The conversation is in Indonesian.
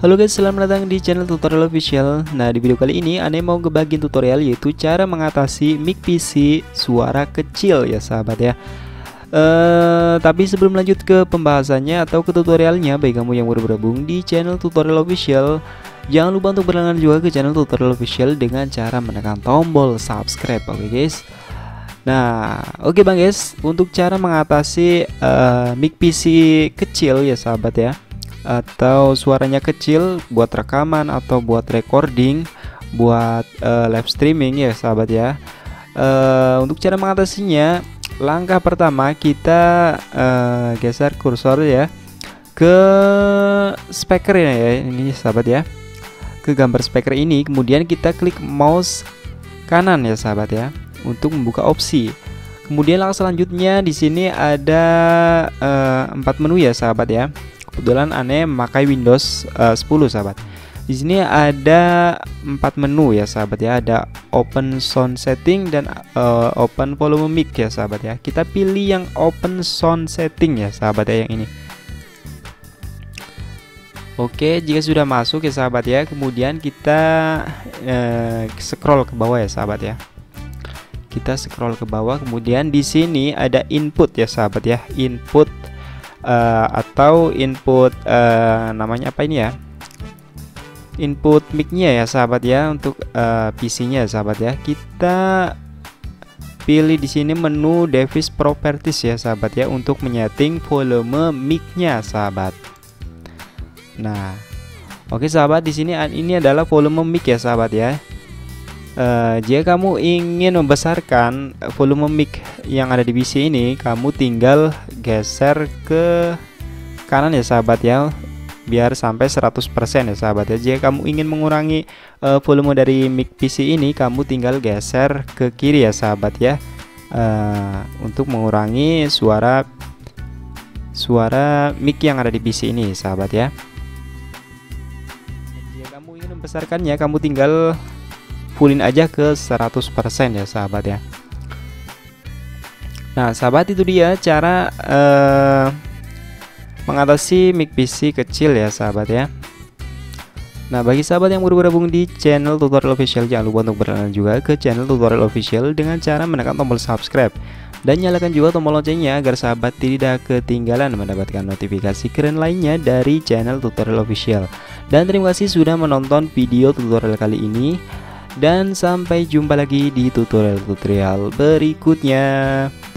Halo guys, selamat datang di channel Tutorial Official. Nah, di video kali ini ane mau ngebagiin tutorial yaitu cara mengatasi mic PC suara kecil ya sahabat ya. Tapi sebelum lanjut ke pembahasannya atau ke tutorialnya, bagi kamu yang baru bergabung di channel Tutorial Official, jangan lupa untuk berlangganan juga ke channel Tutorial Official dengan cara menekan tombol subscribe, oke guys. Nah, oke bang guys, untuk cara mengatasi mic PC kecil ya sahabat ya, atau suaranya kecil buat rekaman atau buat recording, buat live streaming ya sahabat ya. Untuk cara mengatasinya, langkah pertama kita geser kursor ya ke speaker ya, ini sahabat ya, ke gambar speaker ini, kemudian kita klik mouse kanan ya sahabat ya untuk membuka opsi. Kemudian langkah selanjutnya di sini ada 4 menu ya sahabat ya. Kebetulan aneh memakai Windows 10 sahabat. Di sini ada 4 menu ya sahabat ya. Ada Open Sound Setting dan Open Volume Mic ya sahabat ya. Kita pilih yang Open Sound Setting ya sahabat ya, yang ini. Oke, jika sudah masuk ya sahabat ya, kemudian kita scroll ke bawah ya sahabat ya. Kita scroll ke bawah, kemudian di sini ada input ya sahabat ya. Input atau input namanya apa ini ya, input mic-nya ya sahabat ya, untuk PC-nya ya sahabat ya. Kita pilih di sini menu Device Properties ya sahabat ya, untuk menyeting volume mic-nya sahabat. Nah, oke sahabat, di sini ini adalah volume mic ya sahabat ya. Jika kamu ingin membesarkan volume mic yang ada di PC ini, kamu tinggal geser ke kanan ya sahabat ya, biar sampai 100% ya sahabat ya. Jika kamu ingin mengurangi volume dari mic PC ini, kamu tinggal geser ke kiri ya sahabat ya, untuk mengurangi suara mic yang ada di PC ini sahabat ya. Jika kamu ingin membesarkannya, kamu tinggal fullin aja ke 100% ya sahabat ya. Nah sahabat, itu dia cara mengatasi mic PC kecil ya sahabat ya. Nah, bagi sahabat yang baru bergabung di channel Tutorial Official, jangan lupa untuk berlangganan juga ke channel Tutorial Official dengan cara menekan tombol subscribe dan nyalakan juga tombol loncengnya agar sahabat tidak ketinggalan mendapatkan notifikasi keren lainnya dari channel Tutorial Official. Dan terima kasih sudah menonton video tutorial kali ini. Dan sampai jumpa lagi di tutorial-tutorial berikutnya.